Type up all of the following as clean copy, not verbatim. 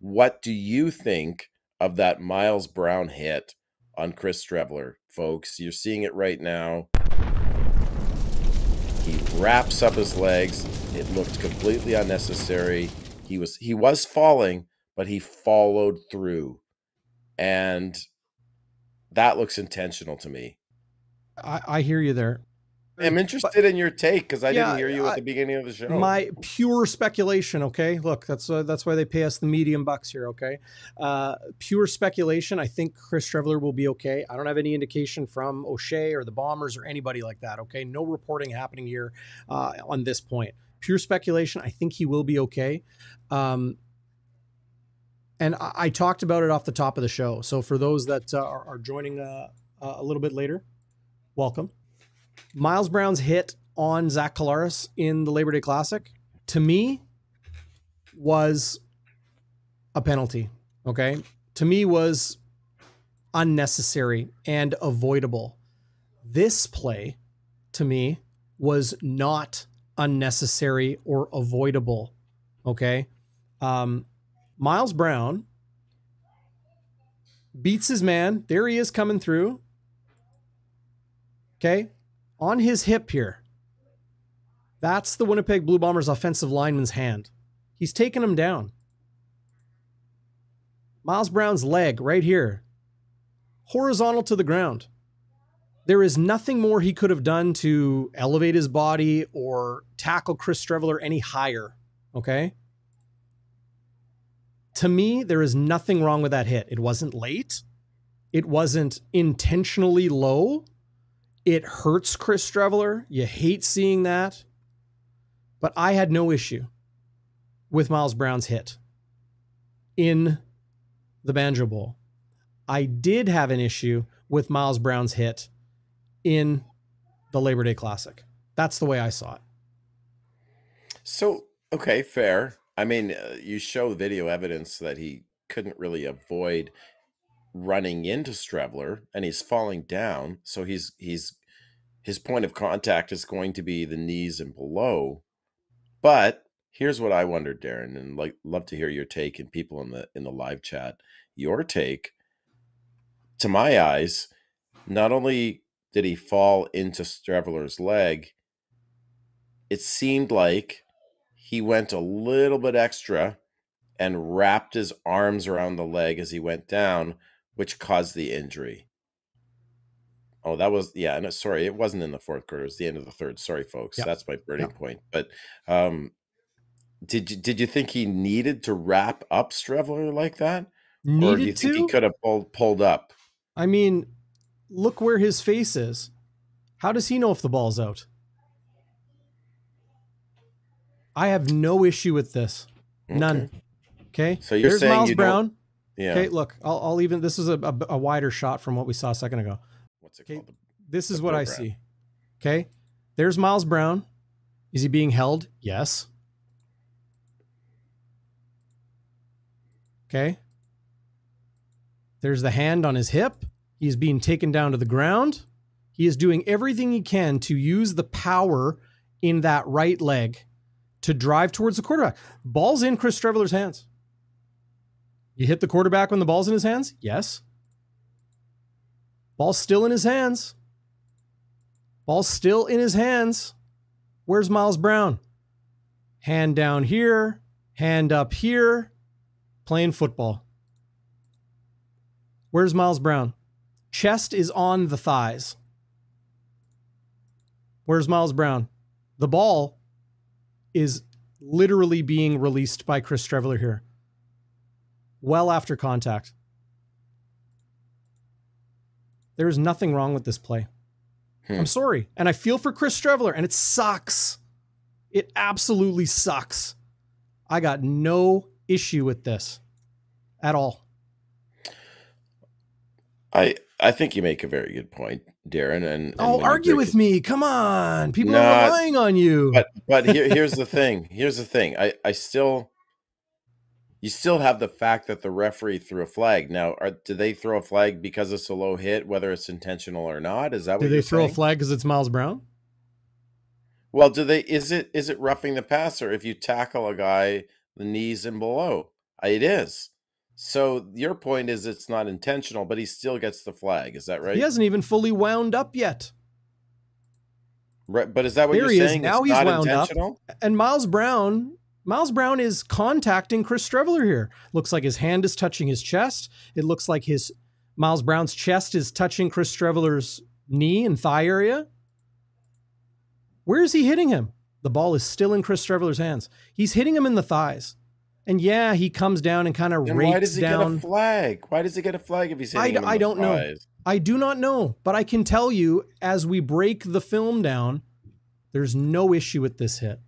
What do you think of that Miles Brown hit on Chris Streveler, folks? You're seeing it right now. He wraps up his legs. It looked completely unnecessary. He was falling, but he followed through. And that looks intentional to me. I hear you there. I'm interested in your take because I didn't hear you at the beginning of the show. My pure speculation, okay? Look, that's why they pay us the medium bucks here, okay? Pure speculation. I think Chris Streveler will be okay. I don't have any indication from O'Shea or the Bombers or anybody like that, okay? No reporting happening here on this point. Pure speculation. I think he will be okay. And I talked about it off the top of the show. So for those that are joining a little bit later, welcome. Miles Brown's hit on Zach Collaros in the Labor Day Classic, to me, was a penalty. Okay. To me, was unnecessary and avoidable. This play, to me, was not unnecessary or avoidable. Okay. Miles Brown beats his man. There he is coming through. Okay. On his hip here. That's the Winnipeg Blue Bombers offensive lineman's hand. He's taking him down. Miles Brown's leg right here. Horizontal to the ground. There is nothing more he could have done to elevate his body or tackle Chris Streveler any higher. Okay. To me, there is nothing wrong with that hit. It wasn't late. It wasn't intentionally low. It hurts Chris Streveler. You hate seeing that. But I had no issue with Miles Brown's hit in the Banjo Bowl. I did have an issue with Miles Brown's hit in the Labor Day Classic. That's the way I saw it. So, okay, fair. I mean, you show video evidence that he couldn't really avoid running into Streveler, and he's falling down, so his point of contact is going to be the knees and below. But here's what I wondered, Darren, and love to hear your take, and people in the live chat, your take. To my eyes, not only did he fall into Streveler's leg, it seemed like he went a little bit extra and wrapped his arms around the leg as he went down, which caused the injury. Oh, that was, yeah, no, sorry, it wasn't in the fourth quarter. It was the end of the third. Sorry, folks. Yep. That's my burning point. But did you think he needed to wrap up Streveler like that? Needed, or do you think he could have pulled up? I mean, look where his face is. How does he know if the ball's out? I have no issue with this. None. Okay. So you're Here's saying Miles Brown. Yeah. Okay, look, I'll even, this is a wider shot from what we saw a second ago. What's it called? This is what I see. Okay. There's Miles Brown. Is he being held? Yes. Okay. There's the hand on his hip. He's being taken down to the ground. He is doing everything he can to use the power in that right leg to drive towards the quarterback. Ball's in Chris Streveler's hands. You hit the quarterback when the ball's in his hands? Yes. Ball's still in his hands. Ball's still in his hands. Where's Miles Brown? Hand down here, hand up here, playing football. Where's Miles Brown? Chest is on the thighs. Where's Miles Brown? The ball is literally being released by Chris Streveler here. Well after contact. There is nothing wrong with this play. I'm sorry. And I feel for Chris Streveler, and it sucks. It absolutely sucks. I got no issue with this at all. I think you make a very good point, Darren. And oh, argue with me. Come on. People are relying on you. But here's the thing. Here's the thing. You still have the fact that the referee threw a flag. Now, do they throw a flag because it's a low hit, whether it's intentional or not? Is that what you're saying? Do they throw a flag because it's Miles Brown? Well, is it roughing the passer if you tackle a guy the knees and below? It is. So your point is it's not intentional, but he still gets the flag. Is that right? He hasn't even fully wound up yet. Right, but is that what there you're saying? Is. Now it's he's wound intentional? Up, and Miles Brown is contacting Chris Streveler here. Looks like his hand is touching his chest. It looks like his Miles Brown's chest is touching Chris Streveler's knee and thigh area. Where is he hitting him? The ball is still in Chris Streveler's hands. He's hitting him in the thighs. And yeah, he comes down and kind of rakes down. Why does he get a flag? Why does he get a flag if he's hitting him in the thighs? I don't know. I do not know, but I can tell you as we break the film down, there's no issue with this hit.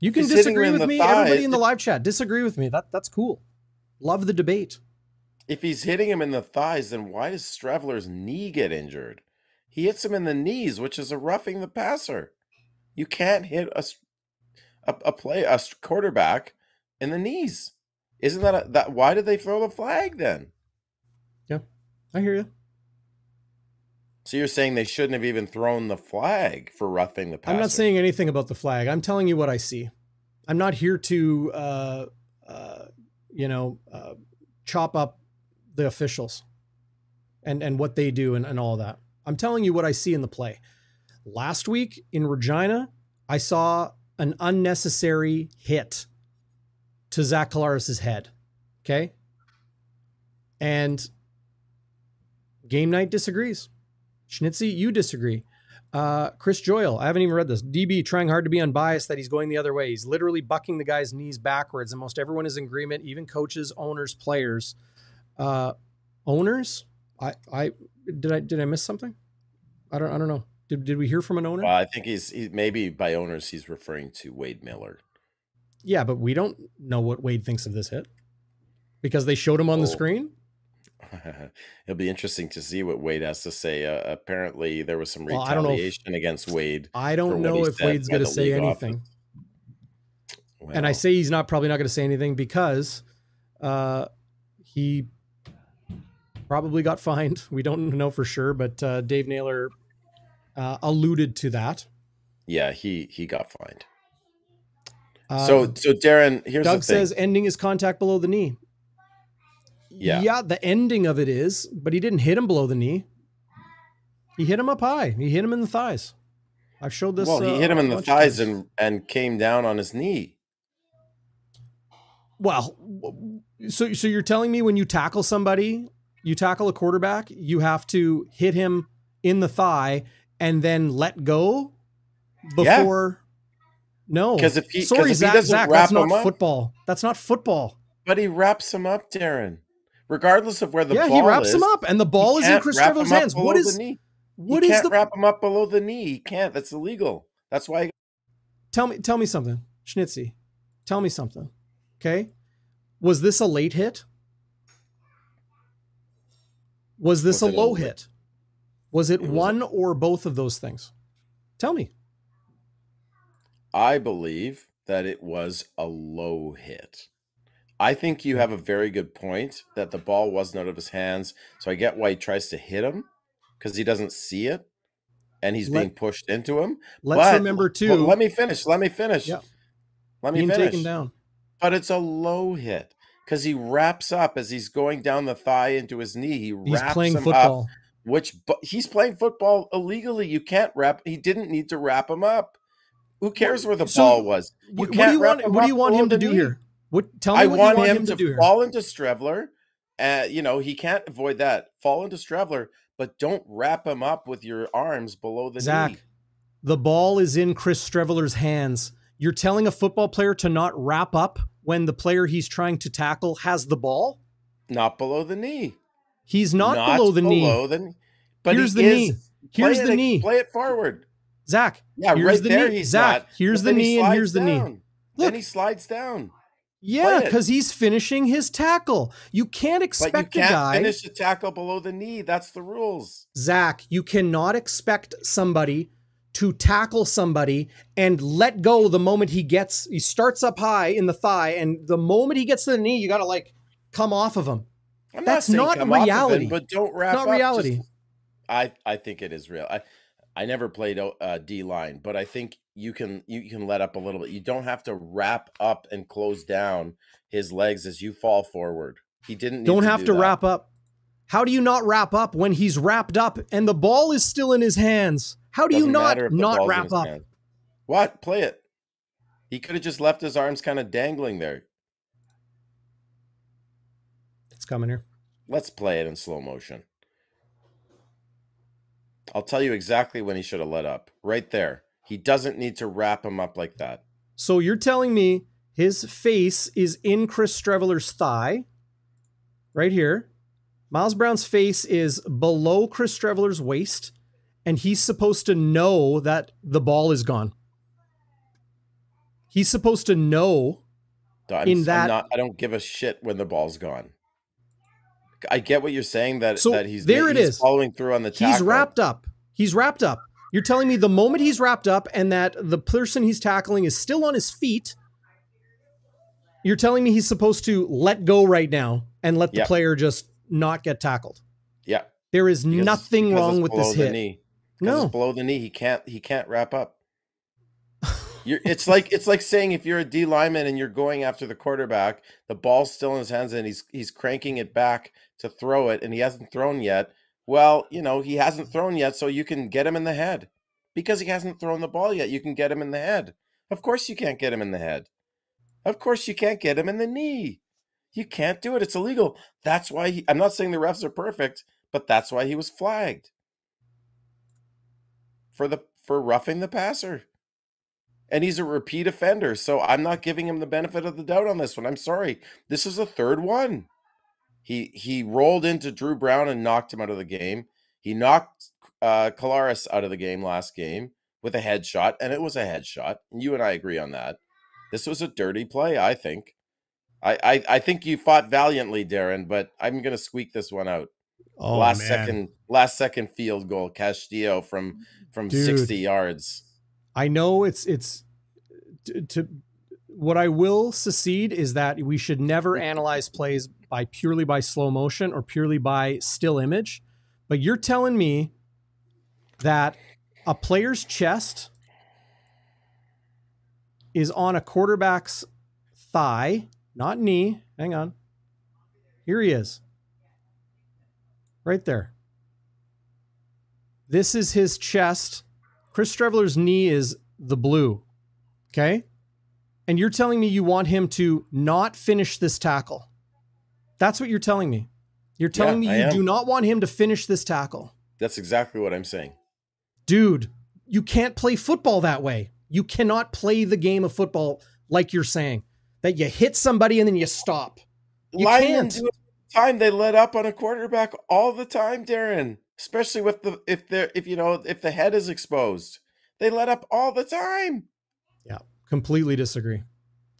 You can disagree with me. Everybody in the live chat, disagree with me. That's cool. Love the debate. If he's hitting him in the thighs, then why does Streveler's knee get injured? He hits him in the knees, which is a roughing the passer. You can't hit a quarterback in the knees. Isn't that why did they throw the flag then? Yeah, I hear you. So you're saying they shouldn't have even thrown the flag for roughing the passer. I'm not saying anything about the flag. I'm telling you what I see. I'm not here to, chop up the officials and what they do and all that. I'm telling you what I see in the play. Last week in Regina, I saw an unnecessary hit to Zach Collaros' head. Okay. And Game Night disagrees. Schnitzy, you disagree. Chris Joyle, I haven't even read this. DB trying hard to be unbiased that he's going the other way. He's literally bucking the guy's knees backwards. And most everyone is in agreement, even coaches, owners, players. Owners? Did I miss something? I don't know. Did we hear from an owner? I think he's maybe by owners he's referring to Wade Miller. Yeah, but we don't know what Wade thinks of this hit because they showed him on the screen. It'll be interesting to see what Wade has to say. Apparently, there was some retaliation against Wade. I don't know if Wade's going to say anything. Well, and I say he's probably not going to say anything because he probably got fined. We don't know for sure, but Dave Naylor alluded to that. Yeah, he got fined. So Darren, here's Doug says ending his contact below the knee. Yeah, the ending of it is, but he didn't hit him below the knee. He hit him up high. He hit him in the thighs. I've showed this. Well, he hit him in the thighs and came down on his knee. Well, so you're telling me when you tackle somebody, you tackle a quarterback, you have to hit him in the thigh and then let go before. Yeah. No, because if he doesn't wrap him up, football. That's not football. But he wraps him up, Darren. Regardless of where the ball is, he wraps him up, and the ball is in Chris Streveler's hands. What is the? He can't wrap him up below the knee. He can't. That's illegal. That's why. Tell me something, Schnitzy. Tell me something. Okay, was this a late hit? Was this a low hit? Was it one or both of those things? Tell me. I believe that it was a low hit. I think you have a very good point that the ball wasn't out of his hands. So I get why he tries to hit him because he doesn't see it and he's being pushed into him. Remember too. Well, let me finish. Let me finish. Yeah. Let me finish. Taken down. But it's a low hit because he wraps up as he's going down the thigh into his knee. He's playing football. He's playing football illegally. You can't wrap. He didn't need to wrap him up. Who cares where the ball was? What do you want him to do here? I want him to fall into Streveler. He can't avoid that. Fall into Streveler, but don't wrap him up with your arms below the knee. Zach, the ball is in Chris Streveler's hands. You're telling a football player to not wrap up when the player he's trying to tackle has the ball? Not below the knee. He's not below the knee. But here's the knee. Here's the knee. Play it forward. Zach, yeah, here's right the there knee. He's Zach, not. Here's the knee, he and here's down. The knee. Look, then he slides down. Yeah, because he's finishing his tackle. You can't expect a guy finish the tackle below the knee. That's the rules. Zach, you cannot expect somebody to tackle somebody and let go the moment he starts up high in the thigh, and the moment he gets to the knee, you got to come off of him. That's not reality. But don't wrap up. Not reality. I think it is real. I never played D-line, but I think you can let up a little bit. You don't have to wrap up and close down his legs as you fall forward. He didn't need don't to have do to that. Wrap up. How do you not wrap up when he's wrapped up and the ball is still in his hands? How do you not wrap up? Hand. What? Play it. He could have just left his arms kind of dangling there. It's coming here. Let's play it in slow motion. I'll tell you exactly when he should have let up. Right there. He doesn't need to wrap him up like that. So you're telling me his face is in Chris Streveler's thigh right here. Miles Brown's face is below Chris Streveler's waist, and he's supposed to know that the ball is gone. He's supposed to know I don't give a shit when the ball's gone. I get what you're saying that he's following through on the tackle. He's wrapped up. He's wrapped up. You're telling me the moment he's wrapped up and that the person he's tackling is still on his feet, you're telling me he's supposed to let go right now and let the player just not get tackled. Yeah. There is nothing wrong with this hit. It's below the knee. He can't wrap up. It's like saying if you're a D lineman and you're going after the quarterback, the ball's still in his hands and he's cranking it back to throw it and he hasn't thrown yet. Well, you know, he hasn't thrown yet, so you can get him in the head. Because he hasn't thrown the ball yet, you can get him in the head. Of course you can't get him in the head. Of course you can't get him in the knee. You can't do it. It's illegal. That's why I'm not saying the refs are perfect, but that's why he was flagged for roughing the passer. And he's a repeat offender, so I'm not giving him the benefit of the doubt on this one. I'm sorry. This is the third one. He rolled into Drew Brown and knocked him out of the game. He knocked Collaros out of the game last game with a headshot, and it was a headshot. And you and I agree on that. This was a dirty play, I think. I think you fought valiantly, Darren, but I'm gonna squeak this one out. Oh, last second field goal, Castillo from 60 yards. I know what I will secede is that we should never analyze plays purely by slow motion or purely by still image, but you're telling me that a player's chest is on a quarterback's thigh. Not knee. Hang on. Here he is. Right there. This is his chest. Chris Streveler's knee is the blue. Okay? And you're telling me you want him to not finish this tackle. That's what you're telling me. You're telling me you do not want him to finish this tackle. That's exactly what I'm saying. Dude, you can't play football that way. You cannot play the game of football like you're saying. That you hit somebody and then you stop. You linemen can't. Do it all the time. They let up on a quarterback all the time, Darren. Especially with if the head is exposed, they let up all the time. Yeah, completely disagree.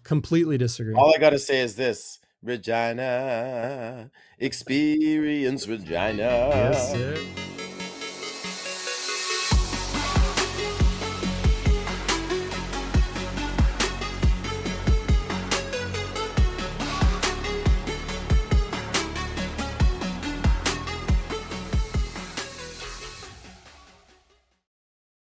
Completely disagree. All I gotta say is this: Regina, experience Regina. Yes, sir.